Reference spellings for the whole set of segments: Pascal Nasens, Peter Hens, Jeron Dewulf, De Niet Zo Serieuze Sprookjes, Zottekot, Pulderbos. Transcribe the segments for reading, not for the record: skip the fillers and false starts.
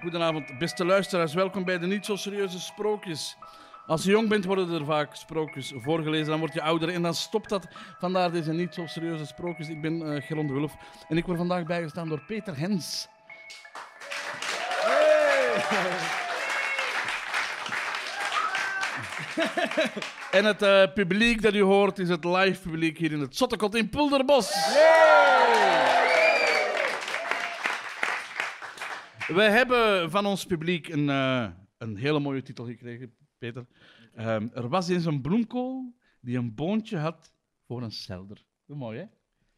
Goedenavond, beste luisteraars. Welkom bij de Niet Zo Serieuze Sprookjes. Als je jong bent, worden er vaak sprookjes voorgelezen. Dan word je ouder en dan stopt dat. Vandaar deze Niet Zo Serieuze Sprookjes. Ik ben Jeron Dewulf en ik word vandaag bijgestaan door Peter Hens. Hey. En het publiek dat u hoort is het live publiek hier in het Zottekot in Pulderbos. Yeah! We hebben van ons publiek een hele mooie titel gekregen, Peter. Er was eens een bloemkool die een boontje had voor een selder. Mooi, hè?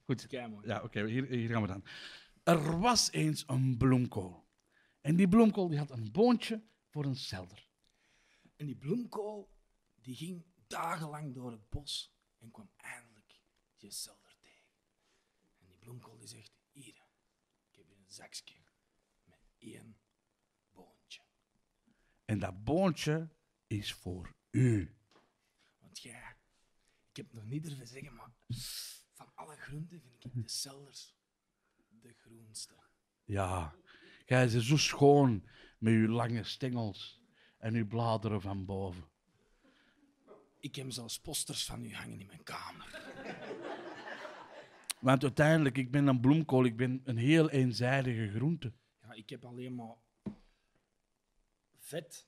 Goed. Keimaar. Ja, oké, hier gaan we dan. Er was eens een bloemkool. En die bloemkool die had een boontje voor een selder. En die bloemkool die ging dagenlang door het bos en kwam eindelijk die selder tegen. En die bloemkool die zegt, hier, ik heb hier een zakje met één boontje. En dat boontje is voor u. Want ja, ik heb het nog niet durven zeggen, maar van alle groenten vind ik de selders de groenste. Ja, jij bent zo schoon met je lange stengels. En uw bladeren van boven. Ik heb zelfs posters van u hangen in mijn kamer. Want uiteindelijk, ik ben een bloemkool. Ik ben een heel eenzijdige groente. Ja, ik heb alleen maar vet.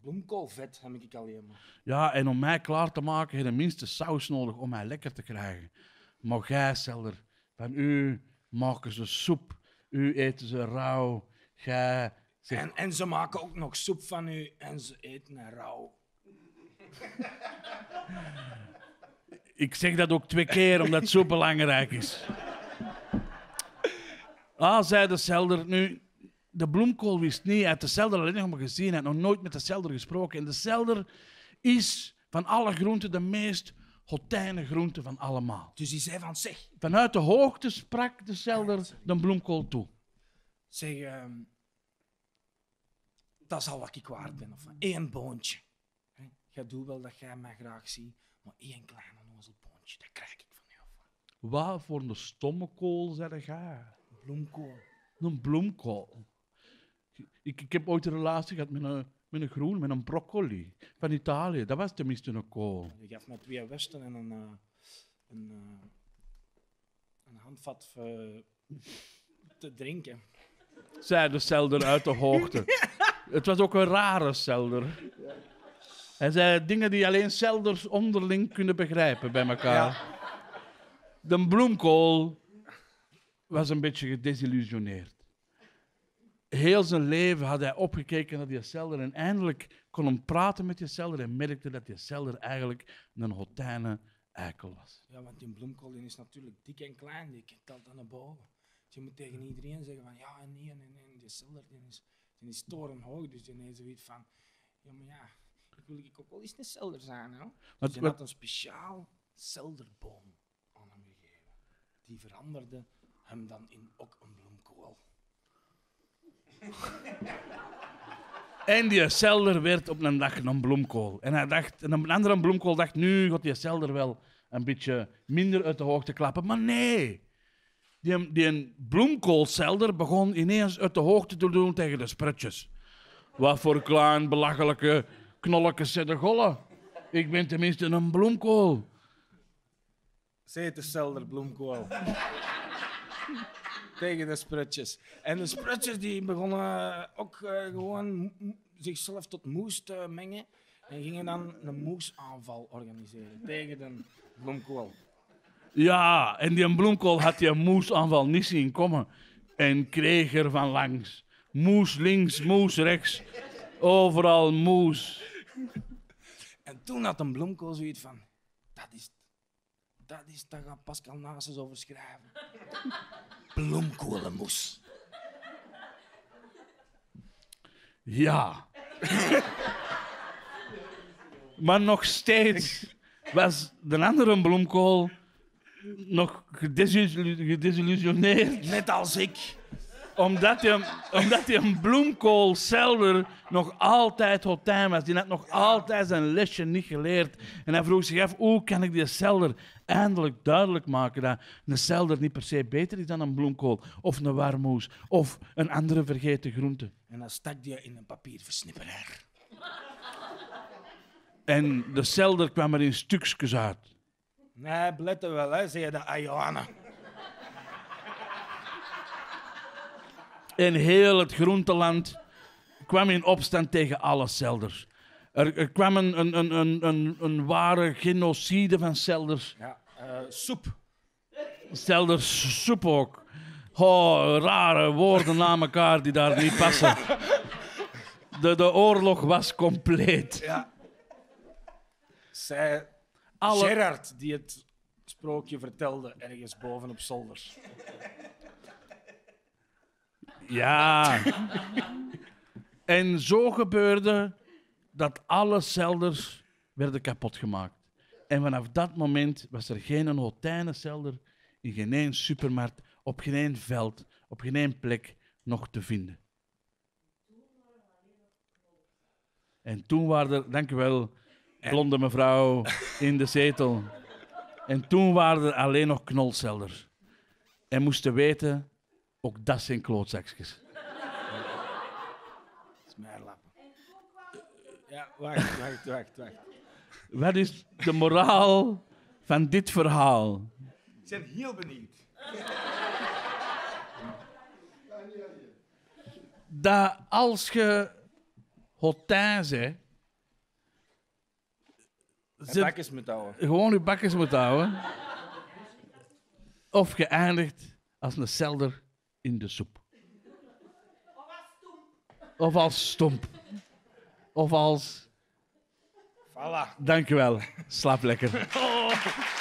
Bloemkoolvet heb ik alleen maar. Ja, en om mij klaar te maken, heb je de minste saus nodig om mij lekker te krijgen. Maar gij, selder, van u maken ze soep. U eten ze rauw. Gij... En ze maken ook nog soep van u en ze eten rauw. Ik zeg dat ook 2 keer, omdat het zo belangrijk is. Ah, zei de selder. Nu, de bloemkool wist niet. Hij had de selder alleen nog maar gezien. Hij had nog nooit met de selder gesproken. En de selder is van alle groenten de meest hotijne groente van allemaal. Dus die zei van zeg. Vanuit de hoogte sprak de selder de bloemkool toe. Zeg... Dat is al wat ik waard ben. Of 1 boontje. Jij doet wel dat jij mij graag ziet, maar 1 klein onnozel boontje, dat krijg ik van jou. Wat voor een stomme kool zeg jij? Een bloemkool. Een bloemkool. Ik heb ooit een relatie gehad met een broccoli van Italië. Dat was tenminste een kool. Je gaf mij 2 westen en een handvat voor te drinken. Zei de selder uit de hoogte. Het was ook een rare selder. Ja. Hij zei dingen die alleen selders onderling kunnen begrijpen bij elkaar. Ja. De bloemkool was een beetje gedesillusioneerd. Heel zijn leven had hij opgekeken naar die selder en eindelijk kon hem praten met die selder en merkte dat die selder eigenlijk een hotijne eikel was. Ja, want die bloemkool is natuurlijk dik en klein, die telt aan de boven. Dus je moet tegen iedereen zeggen van ja en nee en nee, die selder is... En die storen hoog, dus je ineens zoiets van... Ja, maar ja, ik wil ook wel eens een selder zijn, hè? Dus je had een speciaal selderboom aan hem gegeven. Die veranderde hem dan in ook een bloemkool. En die selder werd op een dag een bloemkool. En hij dacht, en een andere bloemkool dacht, nu gaat die selder wel een beetje minder uit de hoogte klappen. Maar nee... Die bloemkoolselder begon ineens uit de hoogte te doen tegen de sprutjes. Wat voor klein, belachelijke, knolletjes zitten gollen. Ik ben tenminste een bloemkool. Zet de selder bloemkool. Tegen de sprutjes. En de sprutjes die begonnen ook gewoon zichzelf tot moes te mengen. En gingen dan een moesaanval organiseren tegen de bloemkool. Ja, en die bloemkool had die moesaanval niet zien komen en kreeg er van langs. Moes links, moes rechts, overal moes. En toen had een bloemkool zoiets van, dat gaat Pascal Nasens over schrijven. Bloemkolenmoes. Ja. Maar nog steeds was de andere bloemkool... nog gedesillusioneerd. Net als ik. Omdat hij een bloemkoolselder nog altijd hotijn was. Die had nog altijd zijn lesje niet geleerd. En hij vroeg zich af, hoe kan ik die selder eindelijk duidelijk maken dat een selder niet per se beter is dan een bloemkool of een warmoes of een andere vergeten groente. En dan stak die in een papierversnipperaar. En de celder kwam er in stukjes uit. Nee, blette wel, hè, zei de Ajoana. En heel het groenteland kwam in opstand tegen alle celders. Er kwam een ware genocide van celders. Ja, soep. Celders soep ook. Oh, rare woorden na elkaar die daar niet passen. De oorlog was compleet. Ja. Zij, Gerard, die het sprookje vertelde, ergens boven op zolder. Ja. En zo gebeurde dat alle celders werden kapotgemaakt. En vanaf dat moment was er geen hotijnencelder in geen supermarkt, op geen veld, op geen plek nog te vinden. En toen waren er, dankjewel, blonde mevrouw in de zetel. En toen waren er alleen nog knolcelders. En moesten weten, ook dat zijn klootzakjes. Smeerlappen. Ja, wacht. Wat is de moraal van dit verhaal? Ik ben heel benieuwd. Dat als je hotin bent... bakjes moet houden. Gewoon je bakjes moet houden. Of geëindigd als een celder in de soep. Of als stomp. Of als... Voilà. Dankjewel. Slaap lekker. Oh.